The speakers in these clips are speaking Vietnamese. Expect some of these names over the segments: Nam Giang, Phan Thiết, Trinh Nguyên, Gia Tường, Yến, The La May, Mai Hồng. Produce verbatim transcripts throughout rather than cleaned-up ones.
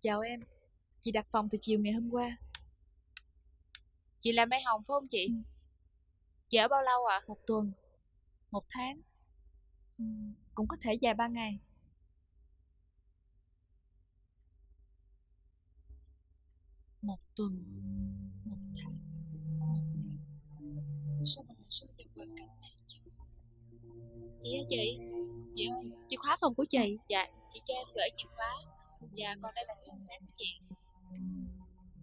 Chào em, chị đặt phòng từ chiều ngày hôm qua. Chị là Mai Hồng phải không chị? Ừ. Chị ở bao lâu ạ? À? Một tuần, một tháng, ừ, cũng có thể dài ba ngày. Một tuần, một tháng, một ngày. Sao mình lại rơi vào hoàn cảnh này chứ? Chị hả chị? Chị ơi, chìa khóa phòng của chị. Dạ, chị cho em gửi chìa khóa. Dạ, còn đây là gửi sáng của chị.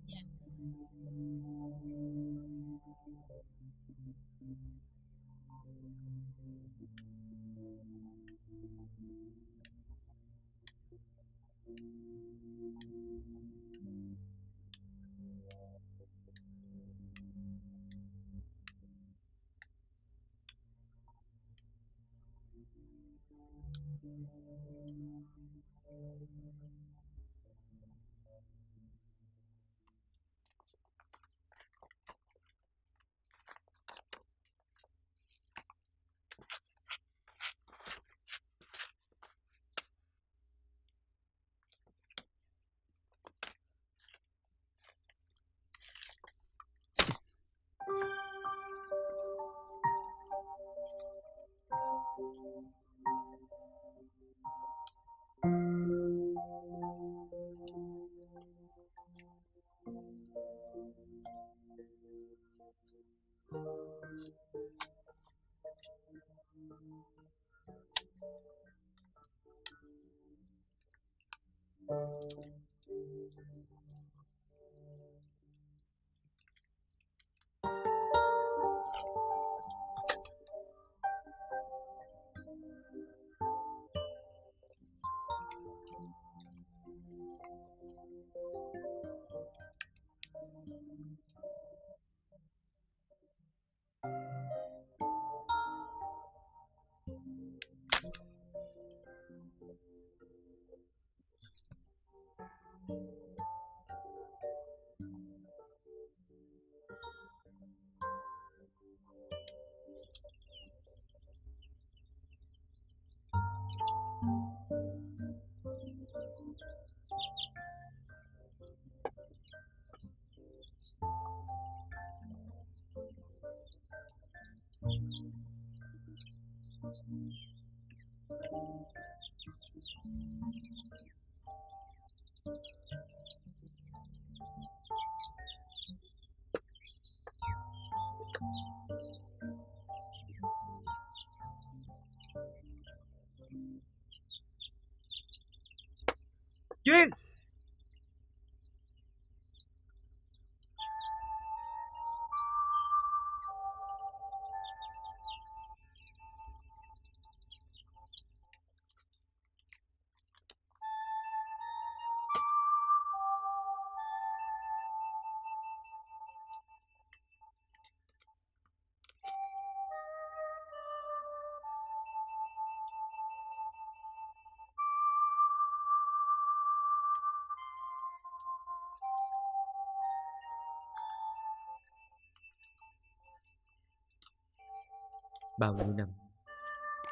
Dạ. Duyên! Bao nhiêu năm,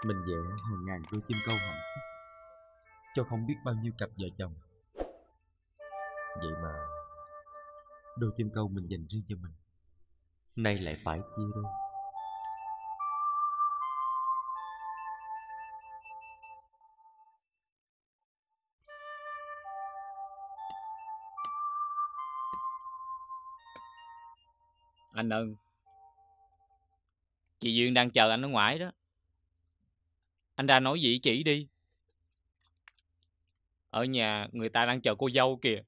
mình vẽ hàng ngàn đôi chim câu hạnh phúc cho không biết bao nhiêu cặp vợ chồng. Vậy mà, đôi chim câu mình dành riêng cho mình, nay lại phải chia đôi. Anh Ân, chị Duyên đang chờ anh ở ngoài đó. Anh ra nói gì với chị đi. Ở nhà người ta đang chờ cô dâu kìa.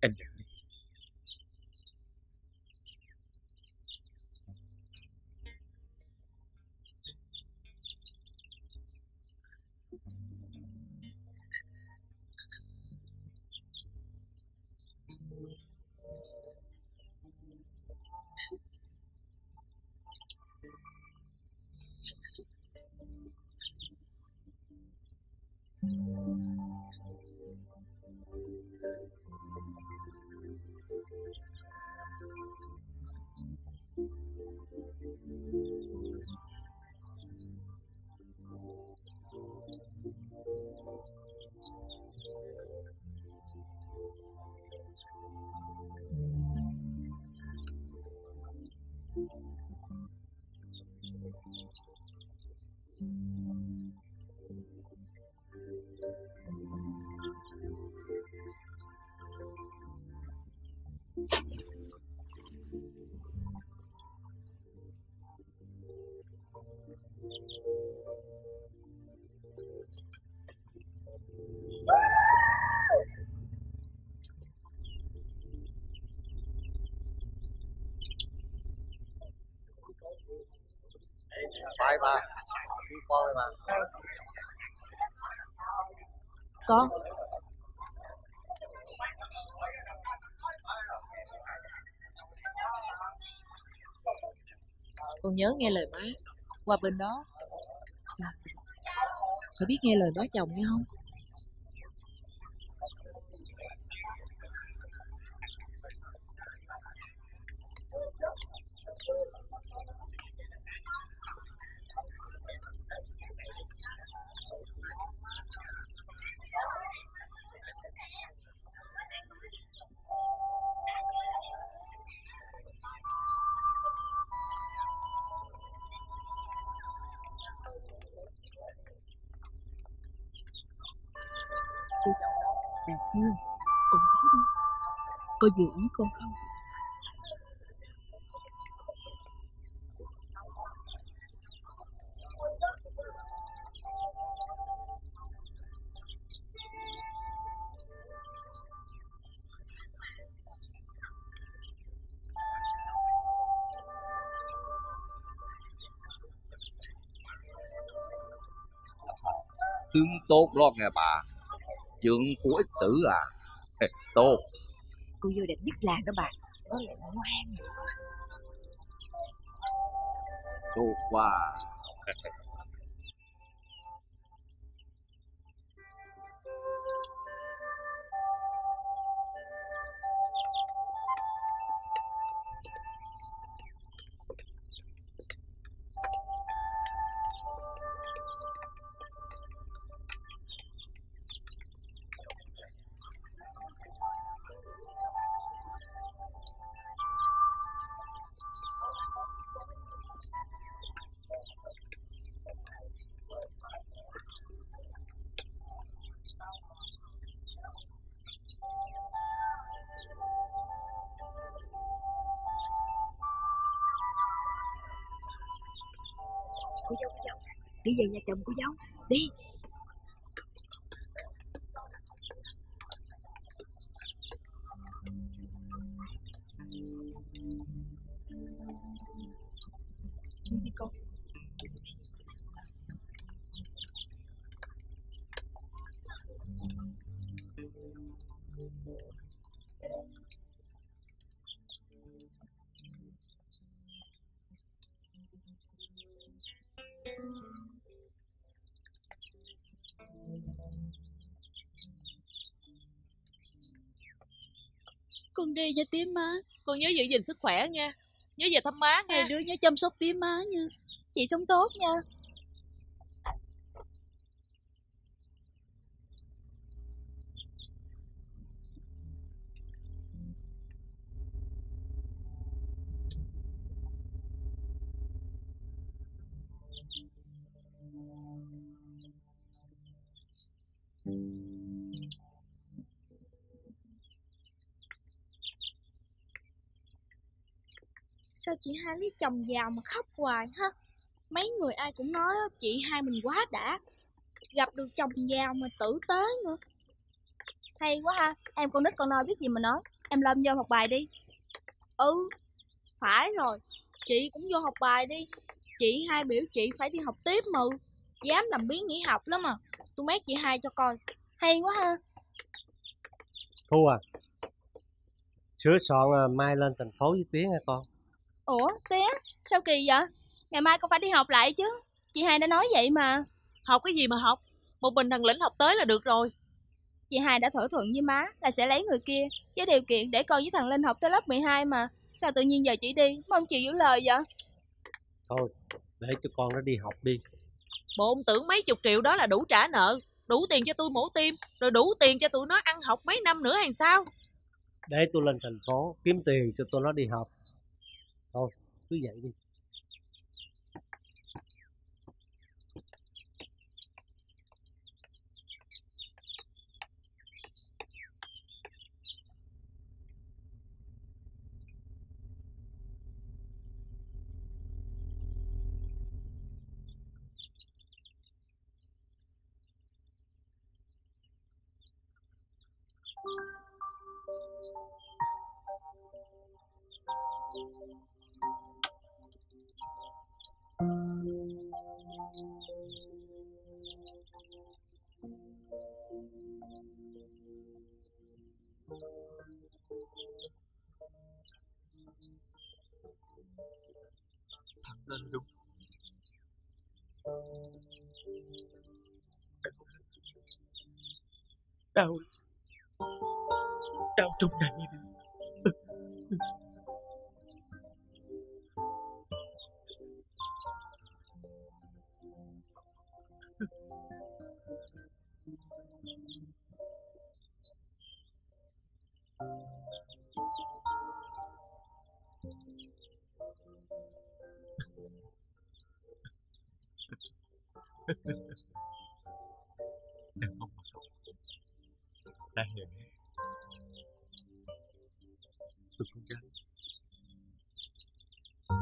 Anh nhận đi. lại bà, đi coi bà. Có. Con nhớ nghe lời má, qua bên đó là phải biết nghe lời má chồng nghe không? Chưa, cũng có đi. Có gì ý con không? Tướng tốt lo nghe bà, dưỡng của ích tử à. Tốt. Cô vô đẹp nhất làng đó bà. Nó lại ngoan. Tốt quá. Cô dâu, cô dâu, đi về nhà chồng cô dâu, đi. Đi đi con. Con đi nha tía má. Con nhớ giữ gìn sức khỏe nha. Nhớ về thăm má nha. Đứa nhớ chăm sóc tía má nha. Chị sống tốt nha. Sao chị hai lấy chồng giàu mà khóc hoài ha? Mấy người ai cũng nói chị hai mình quá đã, gặp được chồng giàu mà tử tế nữa. Hay quá ha. Em con nít con nôi biết gì mà nói. Em lên vô học bài đi. Ừ, phải rồi. Chị cũng vô học bài đi. Chị hai biểu chị phải đi học tiếp mà. Dám làm biến nghỉ học lắm à. Tôi mét chị hai cho coi. Hay quá ha. Thu à, sửa soạn mai lên thành phố với Tiến hả con? Ủa tía, sao kỳ vậy? Ngày mai con phải đi học lại chứ. Chị hai đã nói vậy mà. Học cái gì mà học? Một mình thằng Lĩnh học tới là được rồi. Chị hai đã thỏa thuận với má là sẽ lấy người kia với điều kiện để con với thằng Linh học tới lớp mười hai mà. Sao tự nhiên giờ chị đi mà không chịu giữ lời vậy? Thôi, để cho con nó đi học đi. Bộ ông tưởng mấy chục triệu đó là đủ trả nợ, đủ tiền cho tôi mổ tim, rồi đủ tiền cho tụi nó ăn học mấy năm nữa hay sao? Để tôi lên thành phố kiếm tiền cho tụi nó đi học. Thôi, cứ vậy đi. Thank you. nên đúng. Đau, đau trong này.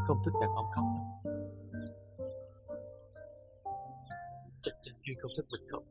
Không thích đàn ông khóc đâu. Chắc chắn Duyên không thích mình khóc.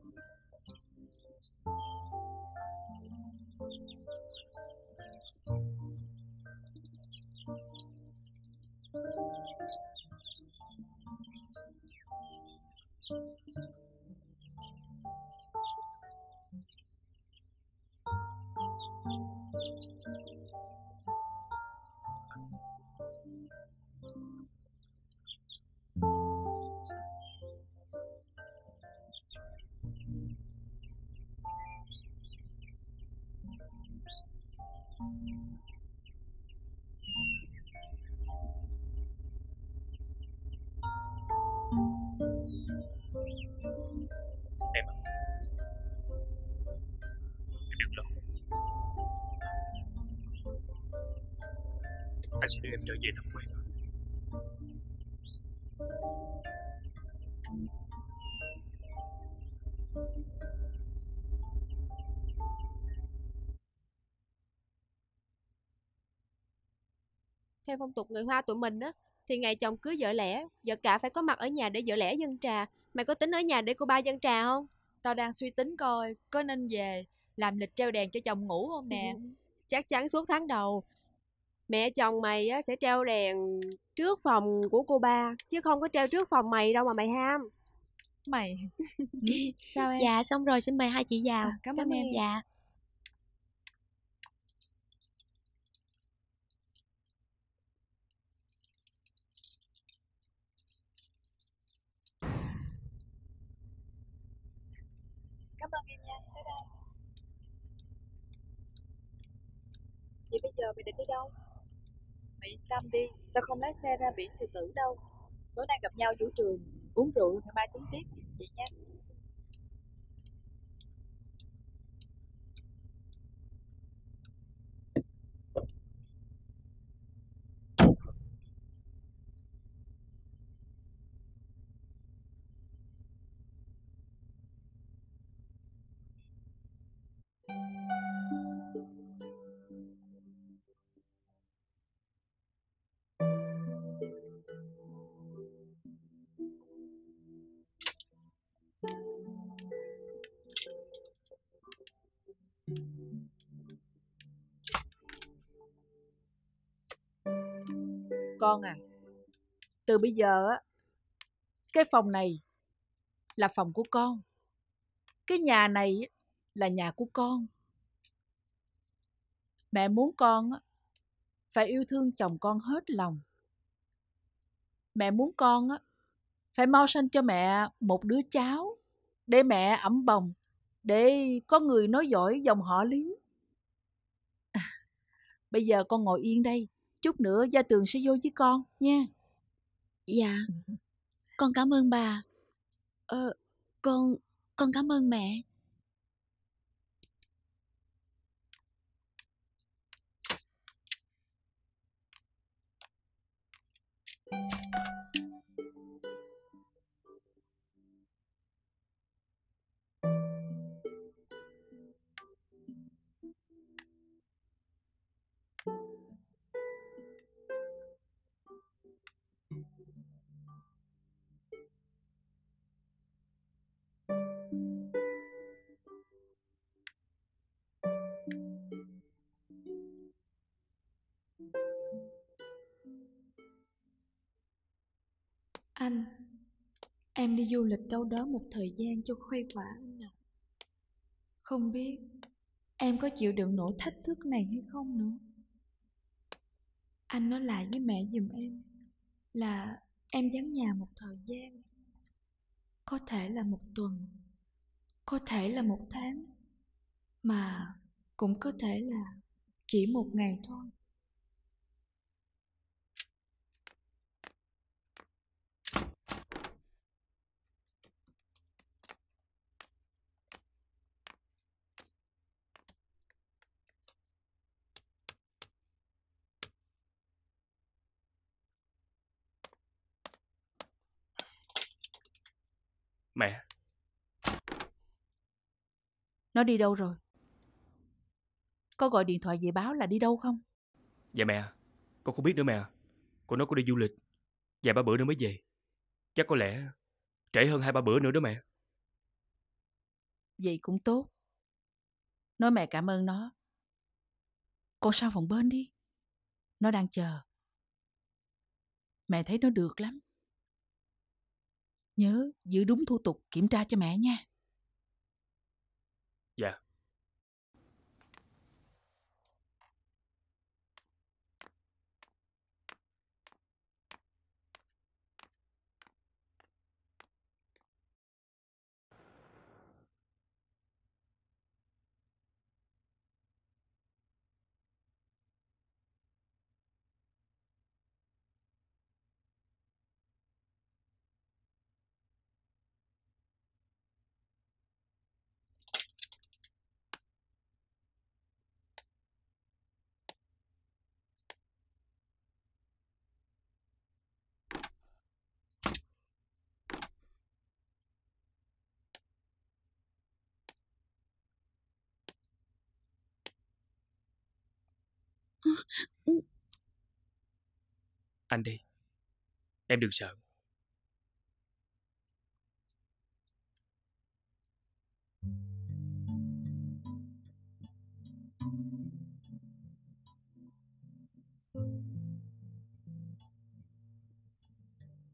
Anh sẽ đưa em trở về thăm quê. Theo phong tục người Hoa tụi mình á, thì ngày chồng cưới vợ lẽ, vợ cả phải có mặt ở nhà để vợ lẽ dâng trà. Mày có tính ở nhà để cô ba dâng trà không? Tao đang suy tính coi có nên về làm lịch treo đèn cho chồng ngủ không nè. Ừ. Chắc chắn suốt tháng đầu mẹ chồng mày á, sẽ treo đèn trước phòng của cô ba, chứ không có treo trước phòng mày đâu mà mày ham. Mày sao em? Dạ xong rồi, xin mời hai chị vào. À, cảm, cảm ơn em. em Dạ. Cảm ơn em nha. Bye bye. Vậy bây giờ mày định đi đâu? Yên tâm đi, tao không lái xe ra biển tự tử đâu. Tối nay gặp nhau vũ trường uống rượu, ngày mai tính tiếp vậy nha. Con à, từ bây giờ á, cái phòng này là phòng của con, cái nhà này là nhà của con. Mẹ muốn con á, phải yêu thương chồng con hết lòng. Mẹ muốn con á, phải mau sanh cho mẹ một đứa cháu để mẹ ẵm bồng, để có người nói giỏi dòng họ Lý. À, bây giờ con ngồi yên đây, chút nữa Gia Tường sẽ vô với con nha. Dạ. Con cảm ơn bà. Ờ, con con cảm ơn mẹ. Anh, em đi du lịch đâu đó một thời gian cho khuây khỏa nè. Không biết em có chịu đựng nổi thách thức này hay không nữa. Anh nói lại với mẹ giùm em là Em vắng nhà một thời gian, có thể là một tuần, có thể là một tháng, mà cũng có thể là chỉ một ngày thôi. Mẹ, nó đi đâu rồi? Có gọi điện thoại về báo là đi đâu không? Dạ mẹ, con không biết nữa mẹ. Cô nói cô đi du lịch, vài ba bữa nữa mới về. Chắc có lẽ trễ hơn hai ba bữa nữa đó mẹ. Vậy cũng tốt. Nói mẹ cảm ơn nó. Con sang phòng bên đi, nó đang chờ. Mẹ thấy nó được lắm. Nhớ giữ đúng thủ tục kiểm tra cho mẹ nha. Dạ. Anh đi, em đừng sợ.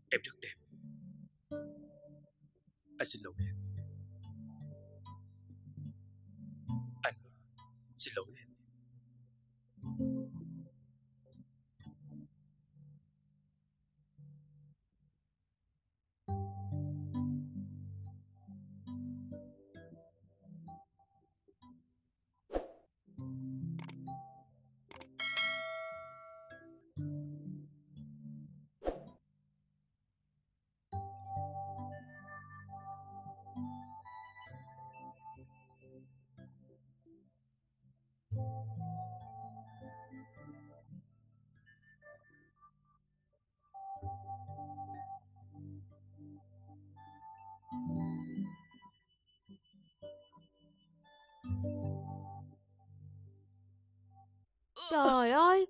Em rất đẹp. Anh xin lỗi em. Anh xin lỗi em. Trời ơi,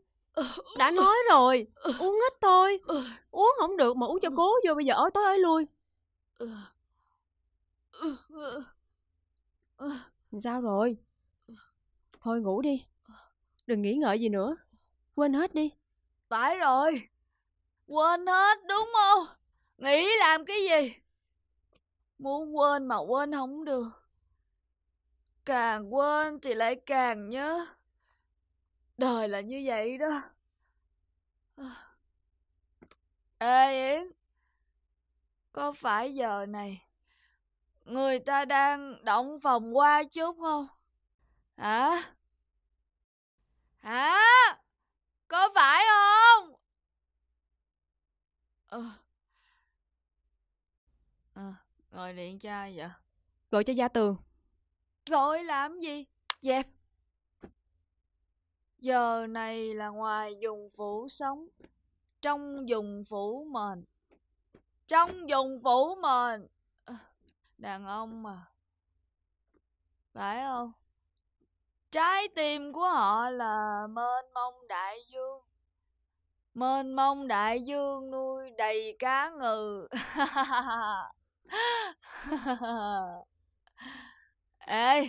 đã nói rồi, uống ít thôi. Uống không được mà uống cho cố vô, bây giờ ối tối ối lui. Sao rồi? Thôi ngủ đi, đừng nghĩ ngợi gì nữa. Quên hết đi. Phải rồi, quên hết đúng không? Nghĩ làm cái gì? Muốn quên mà quên không được. Càng quên thì lại càng nhớ. Đời là như vậy đó. Ê Yến, có phải giờ này người ta đang động phòng qua chút không? Hả? Hả? Có phải không? Ờ. À, gọi điện cho ai vậy? Gọi cho Gia Tường. Gọi làm gì? Dẹp. Giờ này là ngoài dùng phủ sống, trong dùng phủ mền. Trong dùng phủ mền. Đàn ông mà, phải không? Trái tim của họ là mênh mông đại dương. Mênh mông đại dương nuôi đầy cá ngừ. Ê,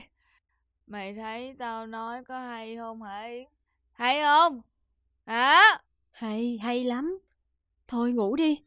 mày thấy tao nói có hay không hả Yến? Hay không? Hả? Hay, hay lắm. Thôi ngủ đi.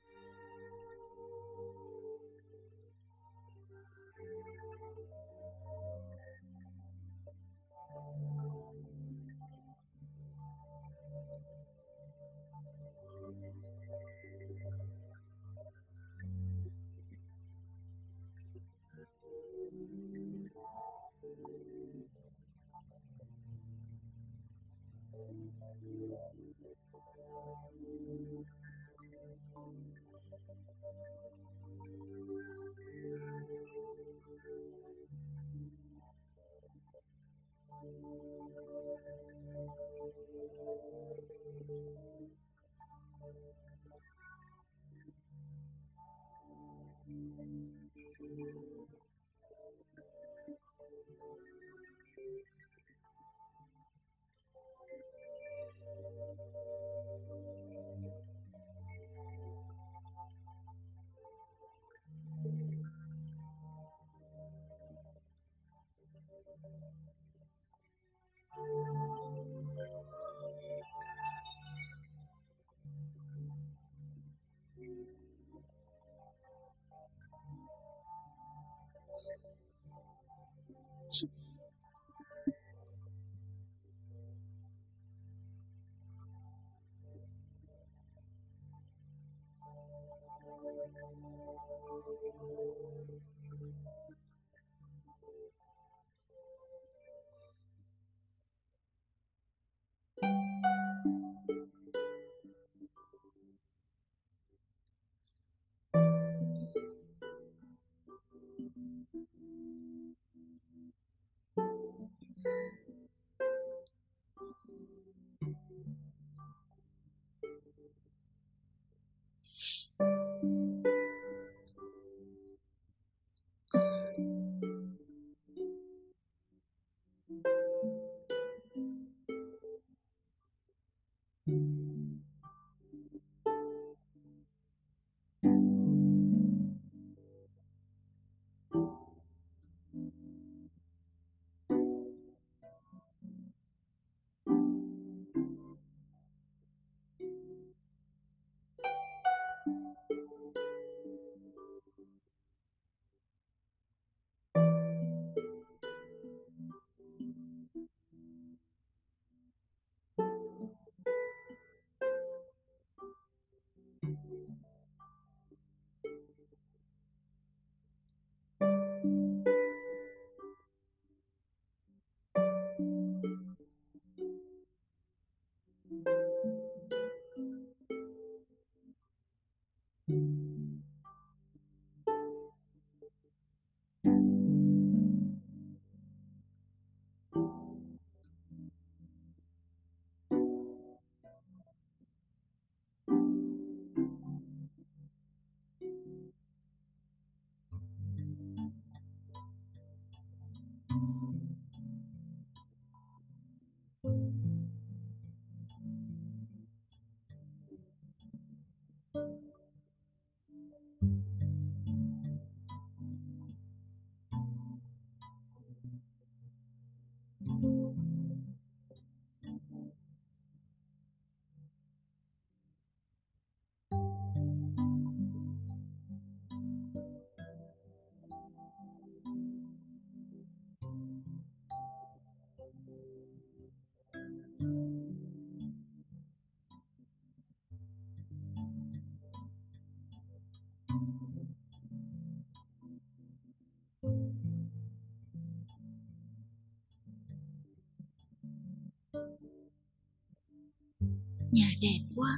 Nhà đẹp quá.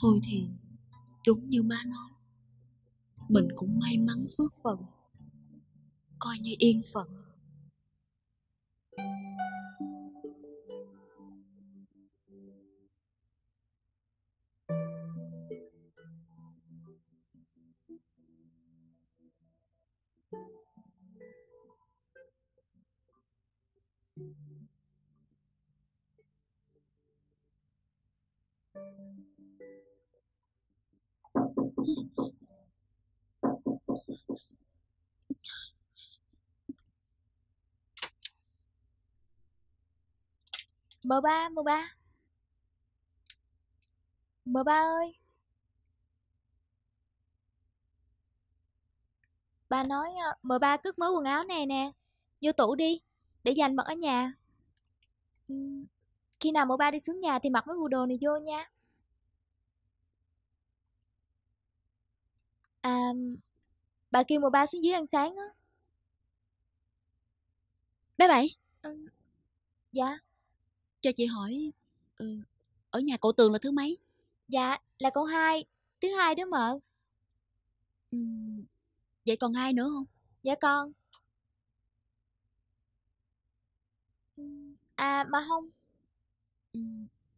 Thôi thì đúng như má nói, mình cũng may mắn phước phận, coi như yên phận. Mợ ba, mợ ba, mợ ba ơi. Ba nói mợ ba cất mớ quần áo này nè, vô tủ đi, để dành mặc ở nhà. Khi nào mợ ba đi xuống nhà thì mặc mấy bộ đồ này vô nha. À, bà kêu mợ ba xuống dưới ăn sáng á. Bé Bảy. Ừ, dạ. Cho chị hỏi, ừ, ở nhà cậu Tường là thứ mấy? Dạ, là cậu hai, thứ hai đó mợ. Ừ, vậy còn ai nữa không? Dạ con. À mà không. Ừ,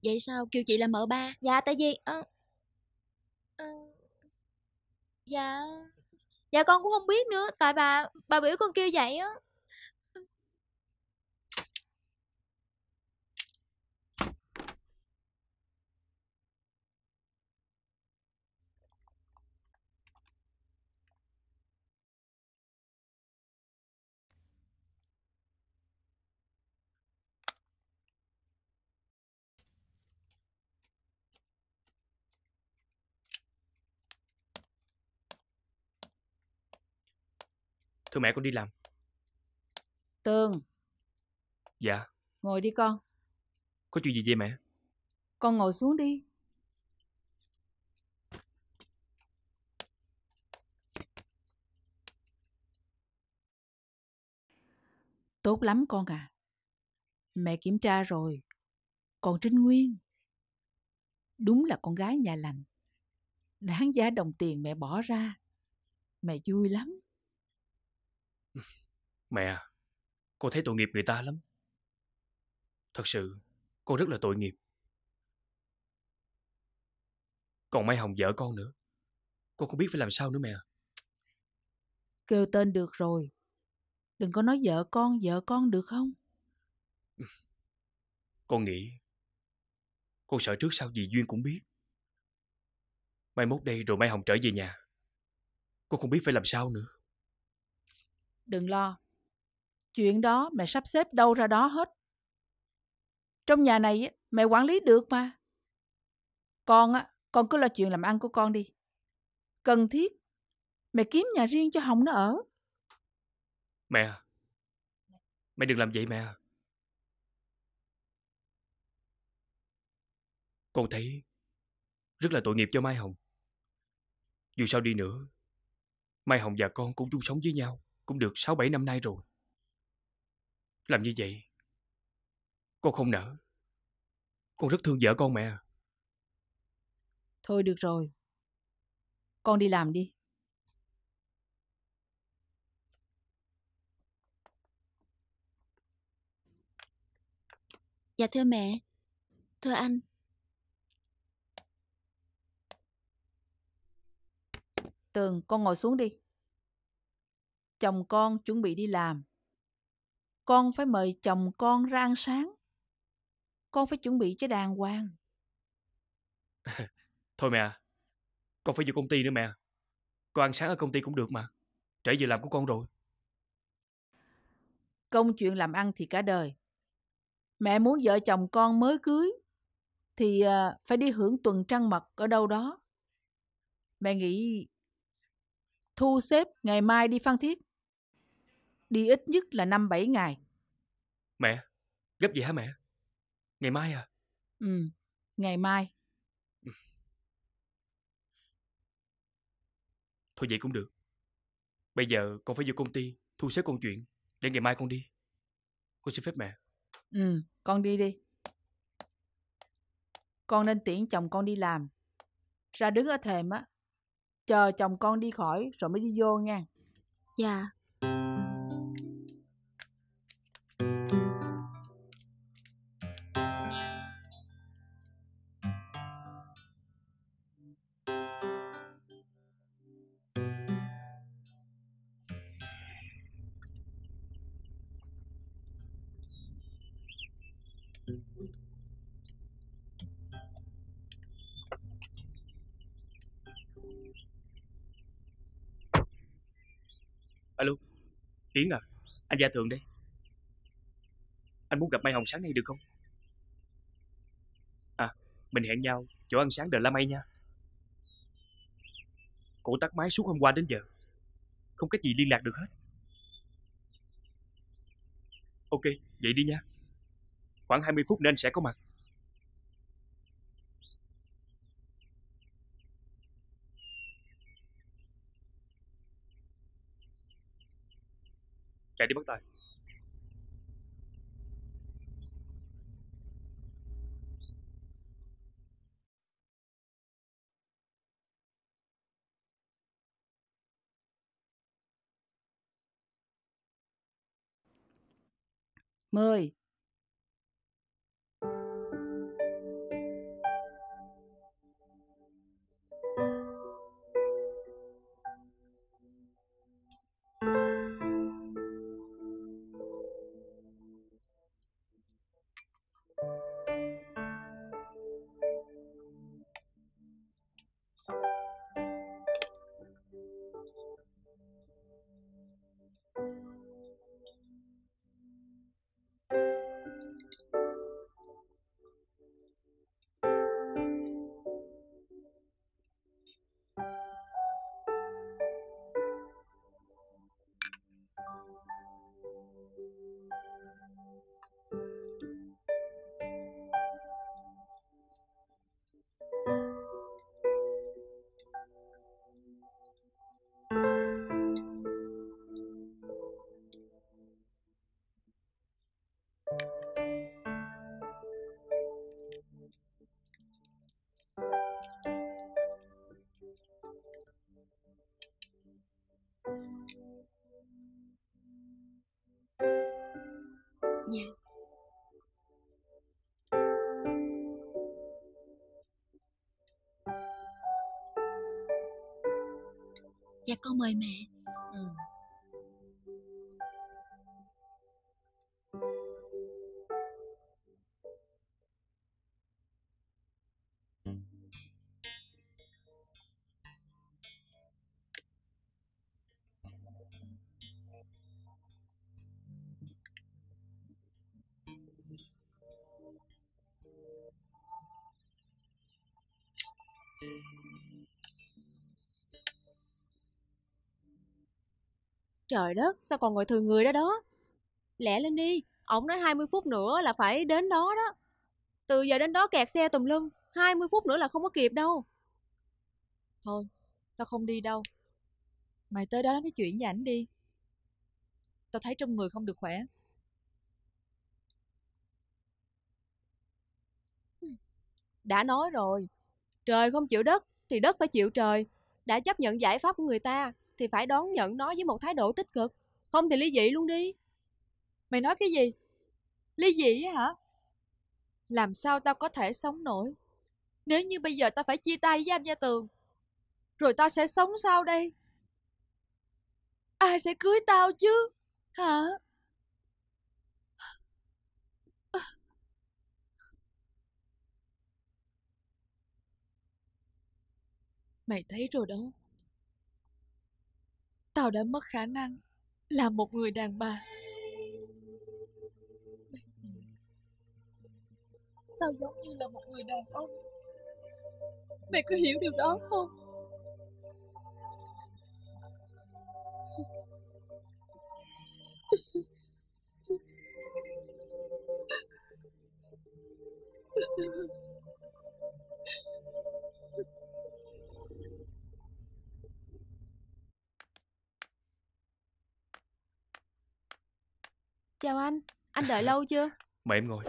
vậy sao kêu chị là mợ ba? Dạ tại vì uh, uh, Dạ Dạ con cũng không biết nữa. Tại bà Bà biểu con kêu vậy á. Thưa mẹ, con đi làm. Tường. Dạ. Ngồi đi con. Có chuyện gì vậy mẹ? Con ngồi xuống đi. Tốt lắm con à. Mẹ kiểm tra rồi. Còn Trinh Nguyên, đúng là con gái nhà lành. Đáng giá đồng tiền mẹ bỏ ra. Mẹ vui lắm. Mẹ, con thấy tội nghiệp người ta lắm. Thật sự, con rất là tội nghiệp. Còn Mai Hồng vợ con nữa, con không biết phải làm sao nữa mẹ. Kêu tên được rồi. Đừng có nói vợ con, vợ con được không? Con nghĩ, con sợ trước sau dì Duyên cũng biết. Mai mốt đây rồi Mai Hồng trở về nhà, con không biết phải làm sao nữa. Đừng lo. Chuyện đó mẹ sắp xếp đâu ra đó hết. Trong nhà này mẹ quản lý được mà. Con á, con cứ lo chuyện làm ăn của con đi. Cần thiết mẹ kiếm nhà riêng cho Hồng nó ở. Mẹ, mẹ đừng làm vậy mẹ. Con thấy rất là tội nghiệp cho Mai Hồng. Dù sao đi nữa, Mai Hồng và con cũng chung sống với nhau cũng được sáu bảy năm nay rồi. Làm như vậy con không nỡ. Con rất thương vợ con mẹ. Thôi được rồi, con đi làm đi. Dạ thưa mẹ, thưa anh. Tường, con ngồi xuống đi. Chồng con chuẩn bị đi làm. Con phải mời chồng con ra ăn sáng. Con phải chuẩn bị cho đàng hoàng. Thôi mẹ, con phải vô công ty nữa mẹ. Con ăn sáng ở công ty cũng được mà. Trễ giờ làm của con rồi. Công chuyện làm ăn thì cả đời. Mẹ muốn vợ chồng con mới cưới thì phải đi hưởng tuần trăng mật ở đâu đó. Mẹ nghĩ thu xếp ngày mai đi Phan Thiết. Đi ít nhất là năm bảy ngày. Mẹ, gấp vậy hả mẹ? Ngày mai à? Ừ, ngày mai. Thôi vậy cũng được. Bây giờ con phải vô công ty thu xếp công chuyện để ngày mai con đi. Con xin phép mẹ. Ừ, con đi đi. Con nên tiễn chồng con đi làm. Ra đứng ở thềm á, chờ chồng con đi khỏi rồi mới đi vô nha. Dạ. Alo, Yến à, anh Gia Tường đây. Anh muốn gặp Mai Hồng sáng nay được không? À, mình hẹn nhau chỗ ăn sáng The La May nha. Cổ tắt máy suốt hôm qua đến giờ, không cách gì liên lạc được hết. Ok, vậy đi nha. Khoảng hai mươi phút nên sẽ có mặt. Chạy đi bắt tay. Mời. Yeah. Dạ con mời mẹ. Ừ. Trời đất, sao còn ngồi thừa người đó đó. Lẹ lên đi, ổng nói hai mươi phút nữa là phải đến đó đó. Từ giờ đến đó kẹt xe tùm lum, hai mươi phút nữa là không có kịp đâu. Thôi, tao không đi đâu. Mày tới đó nói chuyện với ảnh đi. Tao thấy trong người không được khỏe. Đã nói rồi, trời không chịu đất thì đất phải chịu trời. Đã chấp nhận giải pháp của người ta thì phải đón nhận nó với một thái độ tích cực. Không thì ly dị luôn đi. Mày nói cái gì? Ly dị á hả? Làm sao tao có thể sống nổi? Nếu như bây giờ tao phải chia tay với anh Gia Tường, rồi tao sẽ sống sao đây? Ai sẽ cưới tao chứ? Hả? Mày thấy rồi đó. Tao đã mất khả năng là một người đàn bà. Tao giống như là một người đàn ông. Mày có hiểu điều đó không? Chào anh, anh đợi lâu chưa? Mời em ngồi.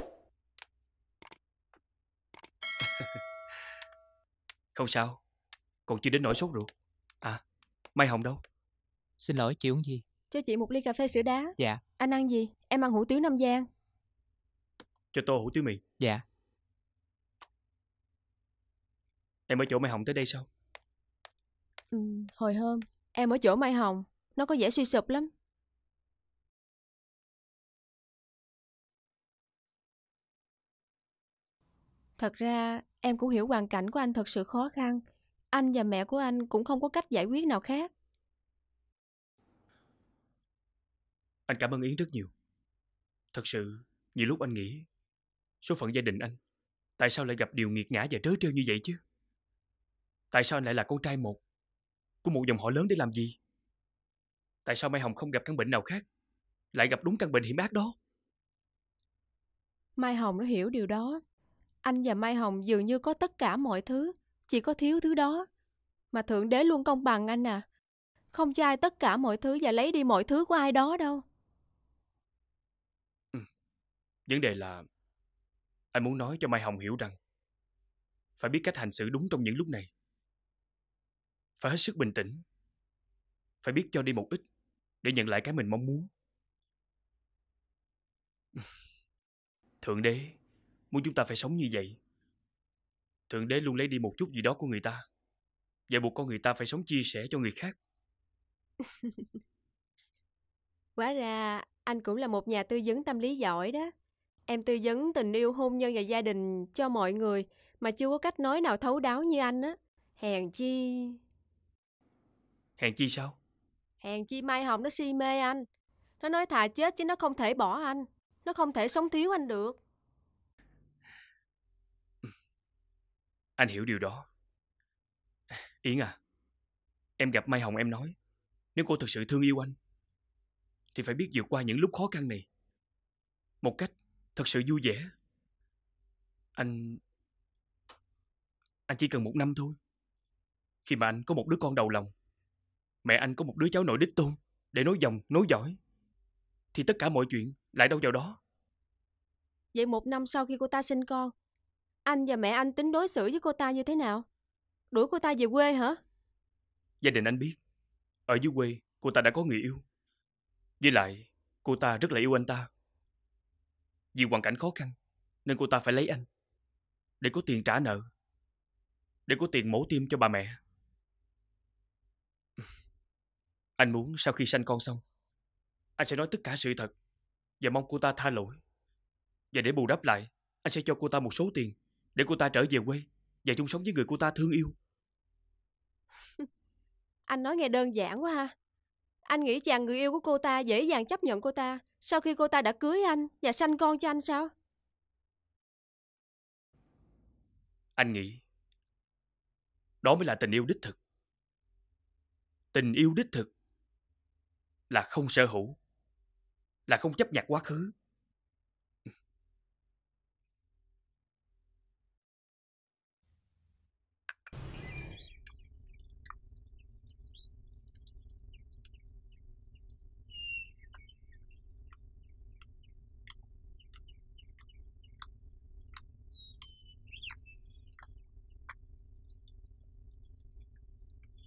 Không sao, còn chưa đến nỗi sốt ruột. À, Mai Hồng đâu? Xin lỗi, chị uống gì? Cho chị một ly cà phê sữa đá. Dạ. Anh ăn gì? Em ăn hủ tiếu Nam Giang. Cho tôi hủ tiếu mì. Dạ. Em ở chỗ Mai Hồng tới đây sao? Ừ, hồi hôm em ở chỗ Mai Hồng, nó có vẻ suy sụp lắm. Thật ra em cũng hiểu hoàn cảnh của anh thật sự khó khăn. Anh và mẹ của anh cũng không có cách giải quyết nào khác. Anh cảm ơn Yến rất nhiều. Thật sự, nhiều lúc anh nghĩ số phận gia đình anh tại sao lại gặp điều nghiệt ngã và trớ trêu như vậy chứ? Tại sao anh lại là con trai một của một dòng họ lớn để làm gì? Tại sao Mai Hồng không gặp căn bệnh nào khác, lại gặp đúng căn bệnh hiểm ác đó? Mai Hồng nó hiểu điều đó. Anh và Mai Hồng dường như có tất cả mọi thứ, chỉ có thiếu thứ đó. Mà Thượng Đế luôn công bằng anh à. Không cho ai tất cả mọi thứ và lấy đi mọi thứ của ai đó đâu. Ừ. Vấn đề là anh muốn nói cho Mai Hồng hiểu rằng phải biết cách hành xử đúng trong những lúc này. Phải hết sức bình tĩnh. Phải biết cho đi một ít để nhận lại cái mình mong muốn. Thượng đế muốn chúng ta phải sống như vậy. Thượng đế luôn lấy đi một chút gì đó của người ta, vậy buộc con người ta phải sống chia sẻ cho người khác. Hóa ra anh cũng là một nhà tư vấn tâm lý giỏi đó. Em tư vấn tình yêu, hôn nhân và gia đình cho mọi người mà chưa có cách nói nào thấu đáo như anh á. Hèn chi... Hèn chi sao? Hèn chi Mai Hồng nó si mê anh. Nó nói thà chết chứ nó không thể bỏ anh. Nó không thể sống thiếu anh được. Anh hiểu điều đó. Yến à, em gặp Mai Hồng em nói, nếu cô thực sự thương yêu anh thì phải biết vượt qua những lúc khó khăn này một cách thật sự vui vẻ. Anh... Anh chỉ cần một năm thôi. Khi mà anh có một đứa con đầu lòng, mẹ anh có một đứa cháu nội đích tôn để nối dòng, nối dõi, thì tất cả mọi chuyện lại đâu vào đó. Vậy một năm sau khi cô ta sinh con, anh và mẹ anh tính đối xử với cô ta như thế nào? Đuổi cô ta về quê hả? Gia đình anh biết, ở dưới quê cô ta đã có người yêu. Với lại, cô ta rất là yêu anh ta. Vì hoàn cảnh khó khăn nên cô ta phải lấy anh để có tiền trả nợ, để có tiền mổ tim cho bà mẹ. Anh muốn sau khi sanh con xong, anh sẽ nói tất cả sự thật và mong cô ta tha lỗi. Và để bù đắp lại, anh sẽ cho cô ta một số tiền để cô ta trở về quê và chung sống với người cô ta thương yêu. Anh nói nghe đơn giản quá ha. Anh nghĩ chàng người yêu của cô ta dễ dàng chấp nhận cô ta sau khi cô ta đã cưới anh và sanh con cho anh sao? Anh nghĩ đó mới là tình yêu đích thực. Tình yêu đích thực là không sở hữu, là không chấp nhặt quá khứ.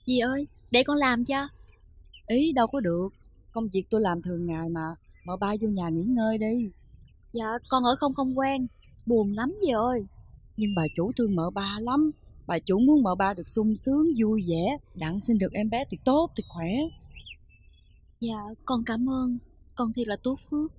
Dì ơi, để con làm cho. Ý đâu có được, công việc tôi làm thường ngày mà. Mở ba vô nhà nghỉ ngơi đi. Dạ, con ở không không quen, buồn lắm dì ơi. Nhưng bà chủ thương mợ ba lắm. Bà chủ muốn mợ ba được sung sướng, vui vẻ. Đặng sinh được em bé thì tốt, thì khỏe. Dạ, con cảm ơn. Con thiệt là tốt phước.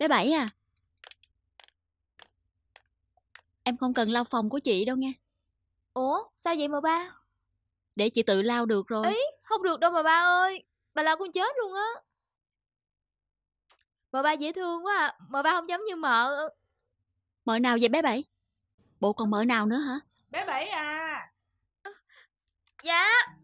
Bé Bảy à, em không cần lau phòng của chị đâu nghe. Ủa sao vậy mà ba? Để chị tự lau được rồi. Ý, không được đâu mà ba ơi. Bà lau con chết luôn á. Mà ba dễ thương quá à. Mà ba không dám như mợ. Mợ nào vậy bé Bảy? Bộ còn mợ nào nữa hả? Bé Bảy à. Dạ.